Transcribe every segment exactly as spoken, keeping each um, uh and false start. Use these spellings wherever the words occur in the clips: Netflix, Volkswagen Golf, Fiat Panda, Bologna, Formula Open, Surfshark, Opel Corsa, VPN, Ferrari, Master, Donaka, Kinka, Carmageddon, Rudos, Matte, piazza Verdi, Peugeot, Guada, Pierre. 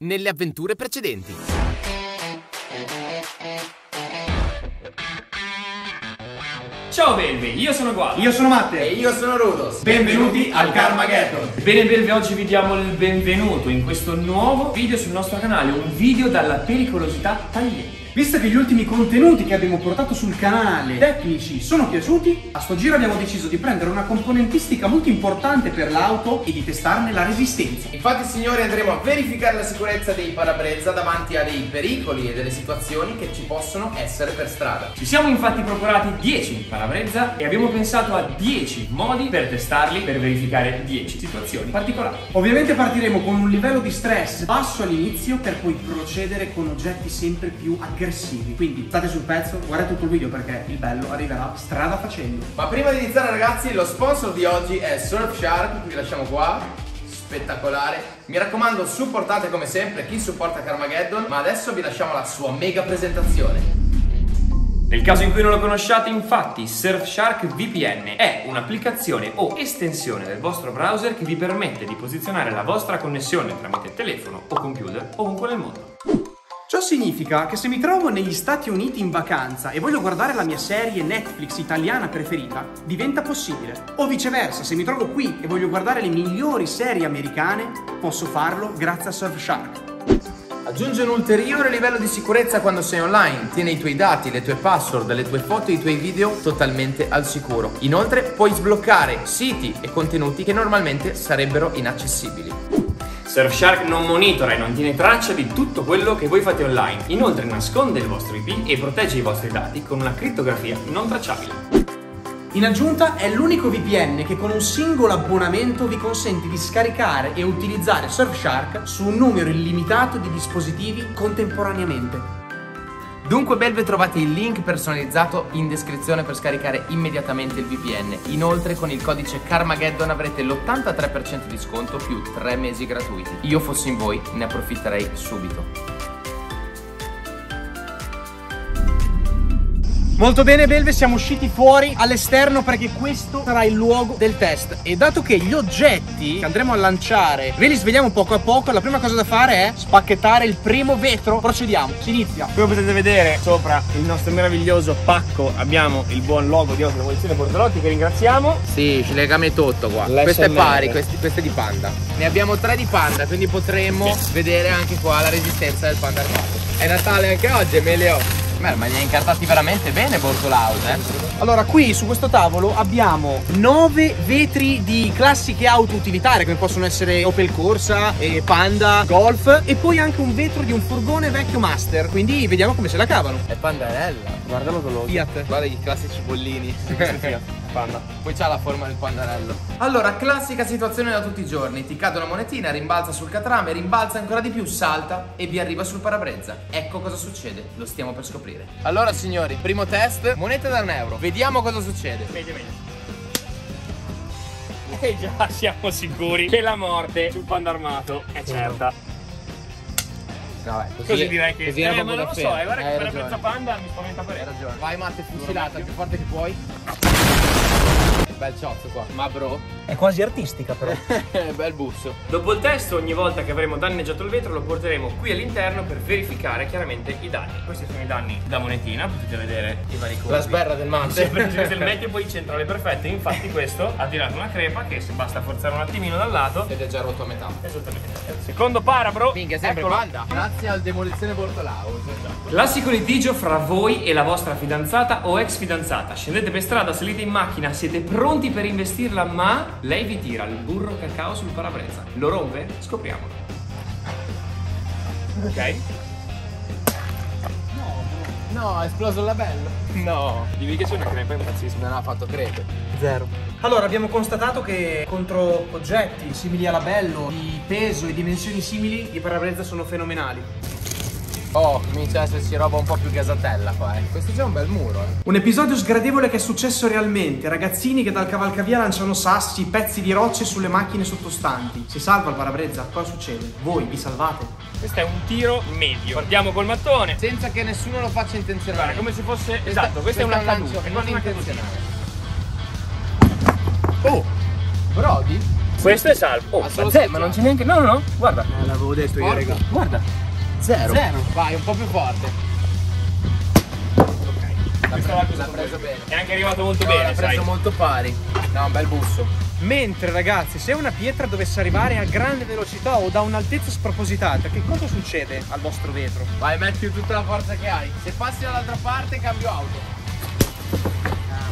nelle avventure precedenti. Ciao belvi, io sono Guada. Io sono Matte. E io sono Rudos. Benvenuti al Carmageddon. Bene belvi, oggi vi diamo il benvenuto in questo nuovo video sul nostro canale. Un video dalla pericolosità tagliente. Visto che gli ultimi contenuti che abbiamo portato sul canale tecnici sono piaciuti, a sto giro abbiamo deciso di prendere una componentistica molto importante per l'auto e di testarne la resistenza. Infatti signori, andremo a verificare la sicurezza dei parabrezza davanti a dei pericoli e delle situazioni che ci possono essere per strada. Ci siamo infatti procurati dieci parabrezza e abbiamo pensato a dieci modi per testarli, per verificare dieci situazioni particolari. Ovviamente partiremo con un livello di stress basso all'inizio per poi procedere con oggetti sempre più aggressivi. Quindi state sul pezzo, guardate tutto il video perché il bello arriverà strada facendo. Ma prima di iniziare ragazzi, lo sponsor di oggi è Surfshark, vi lasciamo qua, spettacolare. Mi raccomando, supportate come sempre chi supporta Carmageddon, ma adesso vi lasciamo la sua mega presentazione. Nel caso in cui non lo conosciate, infatti, Surfshark V P N è un'applicazione o estensione del vostro browser che vi permette di posizionare la vostra connessione tramite telefono o computer ovunque nel mondo. Ciò significa che se mi trovo negli Stati Uniti in vacanza e voglio guardare la mia serie Netflix italiana preferita, diventa possibile. O viceversa, se mi trovo qui e voglio guardare le migliori serie americane, posso farlo grazie a Surfshark. Aggiunge un ulteriore livello di sicurezza quando sei online. Tieni i tuoi dati, le tue password, le tue foto e i tuoi video totalmente al sicuro. Inoltre puoi sbloccare siti e contenuti che normalmente sarebbero inaccessibili. Surfshark non monitora e non tiene traccia di tutto quello che voi fate online. Inoltre nasconde il vostro I P e protegge i vostri dati con una crittografia non tracciabile. In aggiunta è l'unico V P N che con un singolo abbonamento vi consente di scaricare e utilizzare Surfshark su un numero illimitato di dispositivi contemporaneamente. Dunque belve, trovate il link personalizzato in descrizione per scaricare immediatamente il V P N. Inoltre con il codice Carmageddon avrete l'ottantatré per cento di sconto più tre mesi gratuiti. Io fossi in voi ne approfitterei subito. Molto bene belve, siamo usciti fuori all'esterno perché questo sarà il luogo del test. E dato che gli oggetti che andremo a lanciare ve li svegliamo poco a poco, la prima cosa da fare è spacchettare il primo vetro. Procediamo, si inizia. Come potete vedere sopra il nostro meraviglioso pacco abbiamo il buon logo di Opel Corsa Bortolotti, che ringraziamo. Sì, ci legame tutto qua. Questo è pari, questi, questo è di Panda. Ne abbiamo tre di Panda, quindi potremo sì. vedere anche qua la resistenza del Panda armato. È Natale anche oggi, Emilio. Beh, ma li hai incartati veramente bene Bortolaus, eh? Allora, qui su questo tavolo abbiamo nove vetri di classiche auto utilitarie, come possono essere Opel Corsa, e Panda, Golf, e poi anche un vetro di un furgone vecchio Master. Quindi vediamo come se la cavano. È pandarella, guardalo con l'occhio. Fiat. Guarda i classici bollini. Panda. Poi c'ha la forma del pandarello. Allora, classica situazione da tutti i giorni. Ti cade una monetina, rimbalza sul catrame, rimbalza ancora di più, salta e vi arriva sul parabrezza. Ecco cosa succede, lo stiamo per scoprire. Allora signori, primo test, moneta da un euro. Vediamo cosa succede. Meglio, meglio. E già siamo sicuri che la morte sul panda armato è certa. No, eh, così, così direi che... Così eh, ma non lo so, eh, guarda che per la pezza panda mi spaventa per hai ragione. Vai Matte, fucilata, più forte che puoi. Bel ciozzo qua, ma bro è quasi artistica però. Bel busso. Dopo il test, ogni volta che avremo danneggiato il vetro lo porteremo qui all'interno per verificare chiaramente i danni. Questi sono i danni da monetina, potete vedere i vari colori. La sberra del manzo. Del meglio, poi il centrale perfetto. Infatti questo ha tirato una crepa che se basta forzare un attimino dal lato ed è già rotto a metà. Esattamente. Secondo para bro. Minchia, sempre Panda. Grazie al demolizione Bortolaus. Classico litigio fra voi e la vostra fidanzata o ex fidanzata. Scendete per strada, salite in macchina, siete pronti Pronti per investirla, ma lei vi tira il burro cacao sul parabrezza. Lo rompe? Scopriamolo. Ok? No, no, è esploso il labello. No, dimmi che c'è una crepa, impazzismo. Non ha fatto crepe. Zero. Allora, abbiamo constatato che contro oggetti simili a labello, di peso e dimensioni simili, i parabrezza sono fenomenali. Oh, comincia a esserci roba un po' più gasatella qua, eh. Questo è già un bel muro, eh. Un episodio sgradevole che è successo realmente. Ragazzini che dal cavalcavia lanciano sassi, pezzi di rocce sulle macchine sottostanti. Si salva il parabrezza? Cosa succede? Voi vi salvate? Questo è un tiro medio. Partiamo col mattone. Senza che nessuno lo faccia intenzionale. Guarda, come se fosse... Questa, esatto, questa è una caduta. Non intenzionale. Oh! Brody? Questo è salvo. Oh, ma, zero, ma non c'è neanche. No, no, no, guarda. Eh, l'avevo detto io, raga. Guarda. Zero. Zero. Vai, un po' più forte. Ok. Questa l'ha preso, preso bene. È anche arrivato molto no, bene. L'ha preso sai. molto pari. No, un bel busso. Mentre, ragazzi, se una pietra dovesse arrivare a grande velocità o da un'altezza spropositata, che cosa succede al vostro vetro? Vai, metti tutta la forza che hai. Se passi dall'altra parte, cambio auto.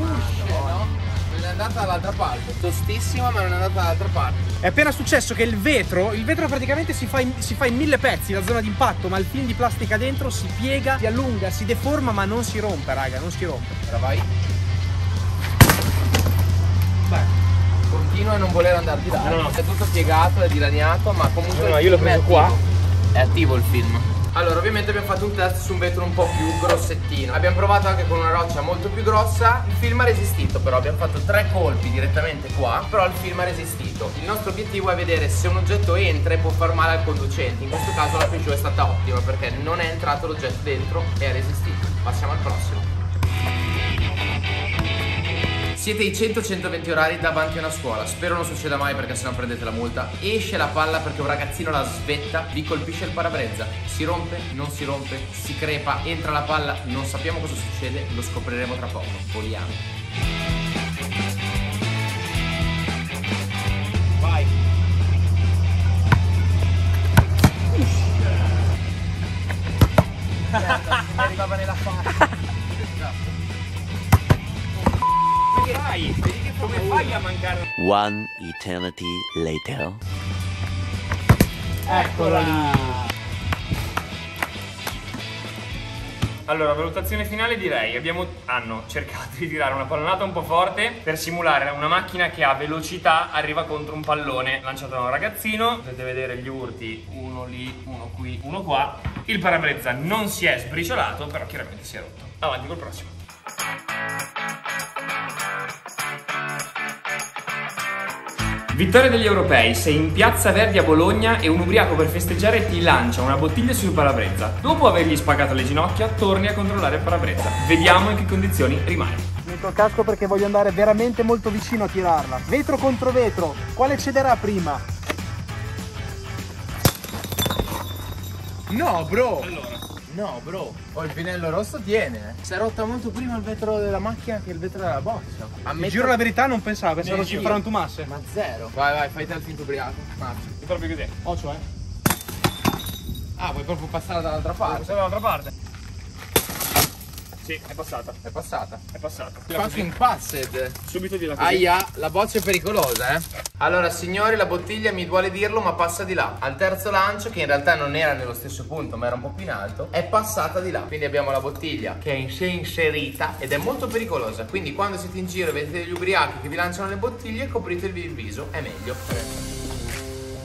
Usce, no? Non è andata dall'altra parte, tostissima, ma non è andata dall'altra parte. È appena successo che il vetro, il vetro praticamente si fa, in, si fa in mille pezzi la zona di impatto, ma il film di plastica dentro si piega, si allunga, si deforma, ma non si rompe, raga, non si rompe. Ora vai. Beh, continuo a non voler andare di là. No, no, è tutto piegato, è dilaniato, ma comunque. No, no, io l'ho preso qua. È attivo il film. Allora, ovviamente abbiamo fatto un test su un vetro un po' più grossettino. Abbiamo provato anche con una roccia molto più grossa. Il film ha resistito, però abbiamo fatto tre colpi direttamente qua, però il film ha resistito. Il nostro obiettivo è vedere se un oggetto entra e può far male al conducente. In questo caso la Peugeot è stata ottima, perché non è entrato l'oggetto dentro e ha resistito. Passiamo al prossimo. Siete i cento centoventi orari davanti a una scuola, spero non succeda mai perché sennò prendete la multa. Esce la palla perché un ragazzino la svetta, vi colpisce il parabrezza, si rompe, non si rompe, si crepa, entra la palla, non sappiamo cosa succede, lo scopriremo tra poco. Voliamo. Vai. Certo, mi arrivava nella faccia. Dai, vedi che come fai a mancare. One eternity later. Eccola lì. Allora, valutazione finale direi, abbiamo, hanno cercato di tirare una pallonata un po' forte per simulare una macchina che a velocità arriva contro un pallone lanciato da un ragazzino. Potete vedere gli urti, uno lì, uno qui, uno qua. Il parabrezza non si è sbriciolato, però chiaramente si è rotto. Avanti col prossimo. Vittoria degli europei, sei in piazza Verdi a Bologna e un ubriaco per festeggiare ti lancia una bottiglia sul parabrezza. Dopo avergli spagato le ginocchia, torni a controllare il parabrezza. Vediamo in che condizioni rimane. Metto il casco perché voglio andare veramente molto vicino a tirarla. Vetro contro vetro, quale cederà prima? No, bro! Allora. No, bro, poi il pennello rosso tiene. Si è rotta molto prima il vetro della macchina che il vetro della boccia. Ammetto... Giuro la verità, non pensavo, pensavo ci frantumasse. Ma zero. Vai, vai, fai te il finto ubriaco. Marcio. È proprio così. Oh, cioè. Ah, vuoi proprio passare dall'altra parte? Passare dall'altra parte. Sì, è passata. È passata. È passata. Fucking passed. Subito di là. Aia, la boccia è pericolosa, eh. Allora, signori, la bottiglia, mi duole dirlo, ma passa di là. Al terzo lancio, che in realtà non era nello stesso punto, ma era un po' più in alto, è passata di là. Quindi abbiamo la bottiglia che è in sé inserita ed è molto pericolosa. Quindi quando siete in giro e vedete gli ubriachi che vi lanciano le bottiglie, copritevi il viso, è meglio.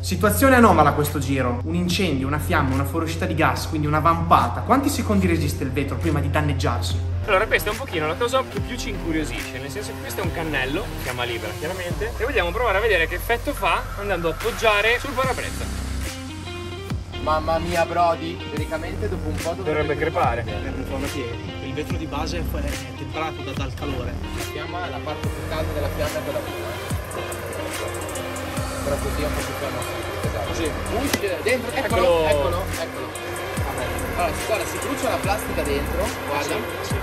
Situazione anomala questo giro, un incendio, una fiamma, una fuoriuscita di gas, quindi una vampata. Quanti secondi resiste il vetro prima di danneggiarsi? Allora questa è un pochino la cosa che più ci incuriosisce, nel senso che questo è un cannello, fiamma libera chiaramente, e vogliamo provare a vedere che effetto fa andando a appoggiare sul parabrezza. Mamma mia Brody, teoricamente dopo un po' dovrebbe crepare. Il vetro di base è temperato da, dal calore. La fiamma, la parte più calda della fiamma è quella prima. Però così è un po' più fermo. Così, uscire dentro, eccolo, eccolo, eccolo. Allora, guarda, si brucia la plastica dentro, guarda. Sì, sì.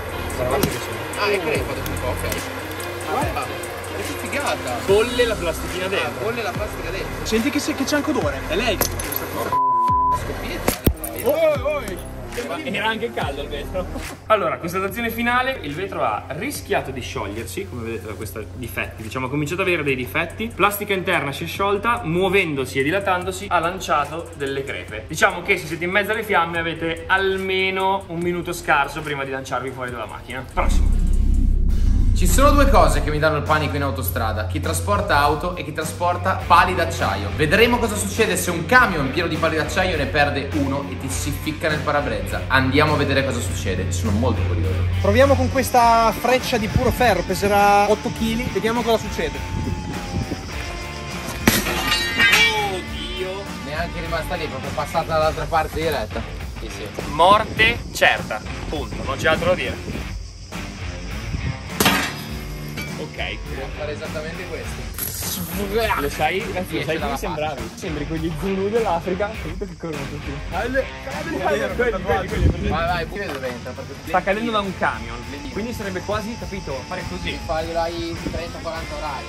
Ah, è crepa dopo un po', ok. Guarda, che figata. Bolle la plastichina dentro. Bolle la plastica dentro. Senti che c'è anche odore, è lei che questa cosa. Era anche caldo il vetro. Allora, constatazione finale, il vetro ha rischiato di sciogliersi, come vedete da questi difetti, diciamo ha cominciato ad avere dei difetti, plastica interna si è sciolta, muovendosi e dilatandosi ha lanciato delle crepe. Diciamo che se siete in mezzo alle fiamme avete almeno un minuto scarso prima di lanciarvi fuori dalla macchina. Prossimo. Ci sono due cose che mi danno il panico in autostrada, chi trasporta auto e chi trasporta pali d'acciaio. Vedremo cosa succede se un camion pieno di pali d'acciaio ne perde uno e ti si ficca nel parabrezza. Andiamo a vedere cosa succede, sono molto curioso. Proviamo con questa freccia di puro ferro, peserà otto chili, vediamo cosa succede. Oddio, neanche rimasta lì, proprio passata dall'altra parte diretta. Sì, sì. Morte certa, punto, non c'è altro da dire. Ok, dobbiamo fare esattamente questo. Lo sai, ragazzi, lo sai come sembravi? Sembri quegli Zulu dell'Africa che corrono tutti. Alle, alle, quelli, quelli, quelli. Vai, vai, pure dove entra. Sta cadendo da un camion, quindi sarebbe quasi, capito, fare così. Fai dai trenta quaranta orari.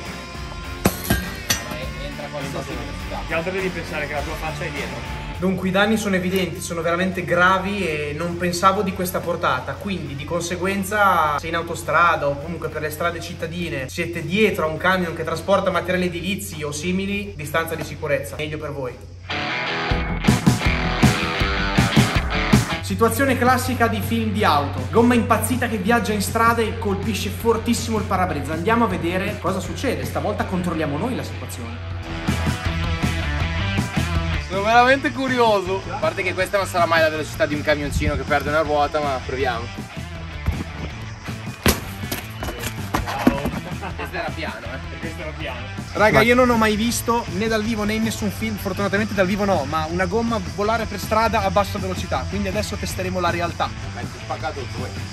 Entra qualsiasi velocità. Ti altro devi pensare che la tua faccia è dietro. Dunque i danni sono evidenti, sono veramente gravi e non pensavo di questa portata, quindi di conseguenza se in autostrada o comunque per le strade cittadine siete dietro a un camion che trasporta materiali edilizi o simili, distanza di sicurezza, meglio per voi. Situazione classica di film di auto, gomma impazzita che viaggia in strada e colpisce fortissimo il parabrezza, andiamo a vedere cosa succede, stavolta controlliamo noi la situazione. Sono veramente curioso. A parte che questa non sarà mai la velocità di un camioncino che perde una ruota, ma proviamo. Wow. Questo era piano, eh. Questo era piano. Raga, io non ho mai visto né dal vivo né in nessun film, fortunatamente dal vivo no, ma una gomma volare per strada a bassa velocità. Quindi adesso testeremo la realtà. Ma ti ho spaccato due.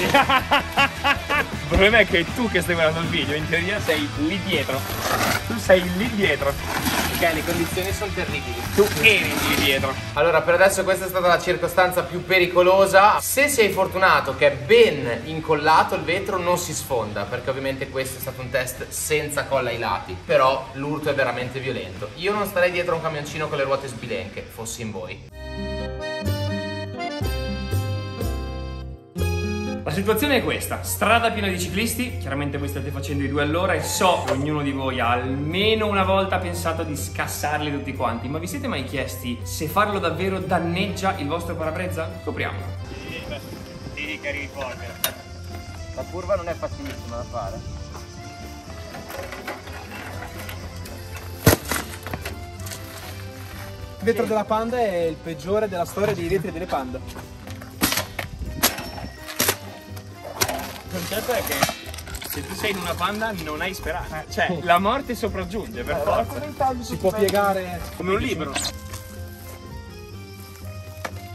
Il problema è che tu che stai guardando il video, in teoria sei lì dietro. Tu sei lì dietro. Ok, le condizioni sono terribili. Tu eri lì dietro. Allora, per adesso questa è stata la circostanza più pericolosa. Se sei fortunato che è ben incollato il vetro non si sfonda, perché ovviamente questo è stato un test senza colla ai lati. Però l'urto è veramente violento. Io non starei dietro a un camioncino con le ruote sbilenche, fossi in voi. La situazione è questa, strada piena di ciclisti, chiaramente voi state facendo i due all'ora e so che ognuno di voi ha almeno una volta pensato di scassarli tutti quanti, ma vi siete mai chiesti se farlo davvero danneggia il vostro parabrezza? Scopriamolo. Sì, cari riporter. La curva non è facilissima da fare. Il vetro della Panda è il peggiore della storia dei vetri delle Panda. Il concetto è che se tu sei in una Panda non hai speranza, cioè la morte sopraggiunge per forza. Si può piegare come un libro.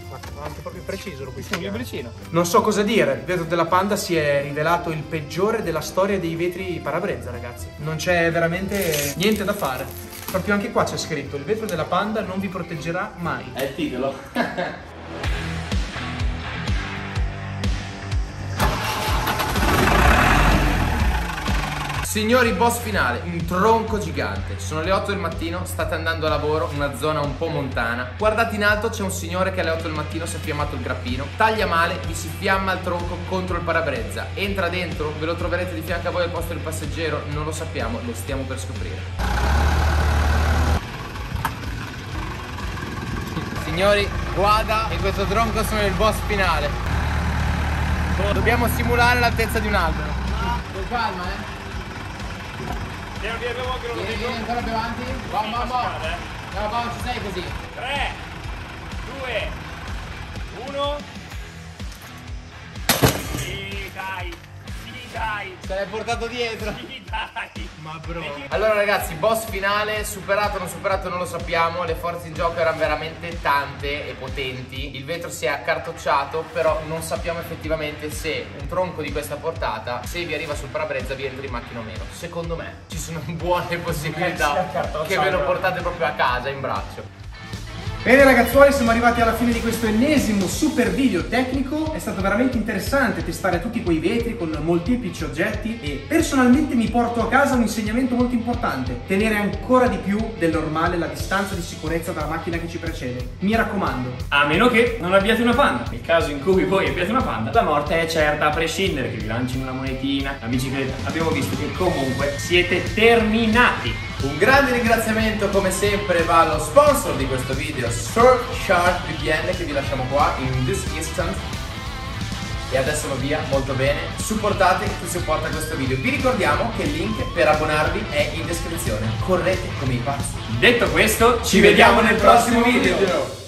Ma anche proprio preciso lo puoi piegare. Non so cosa dire, il vetro della Panda si è rivelato il peggiore della storia dei vetri parabrezza, ragazzi. Non c'è veramente niente da fare. Proprio anche qua c'è scritto, il vetro della Panda non vi proteggerà mai. È il titolo. Signori, boss finale, un tronco gigante. Sono le otto del mattino, state andando a lavoro, una zona un po' montana. Guardate in alto, c'è un signore che alle otto del mattino si è fiammato il grappino. Taglia male, vi si fiamma il tronco contro il parabrezza. Entra dentro, ve lo troverete di fianco a voi al posto del passeggero? Non lo sappiamo, lo stiamo per scoprire. Signori, Guada e questo tronco sono il boss finale. Dobbiamo simulare l'altezza di un albero. No, con calma, eh. Vieni, vieni ancora più avanti. Bam, bam, bam. No, bam, ci sei così. tre, due, uno. Sì, dai. Sì, dai. Se l'hai portato dietro. Sì, dai. Ma bro. Allora ragazzi, boss finale. Superato o non superato non lo sappiamo. Le forze in gioco erano veramente tante e potenti. Il vetro si è accartocciato, però non sappiamo effettivamente se un tronco di questa portata, se vi arriva sul parabrezza, vi entra in macchina o meno. Secondo me ci sono buone possibilità che ve lo portate proprio a casa in braccio. Bene ragazzuoli, siamo arrivati alla fine di questo ennesimo super video tecnico. È stato veramente interessante testare tutti quei vetri con molteplici oggetti e personalmente mi porto a casa un insegnamento molto importante: tenere ancora di più del normale la distanza di sicurezza dalla macchina che ci precede. Mi raccomando. A meno che non abbiate una Panda. Nel caso in cui voi abbiate una Panda, la morte è certa, a prescindere che vi lancino una monetina, la bicicletta. Abbiamo visto che comunque siete terminati. Un grande ringraziamento come sempre va allo sponsor di questo video, Surfshark V P N, che vi lasciamo qua in this instant. E adesso va via, molto bene. Supportate chi supporta questo video. Vi ricordiamo che il link per abbonarvi è in descrizione. Correte come i pazzi. Detto questo, ci, ci vediamo, vediamo nel prossimo video. video.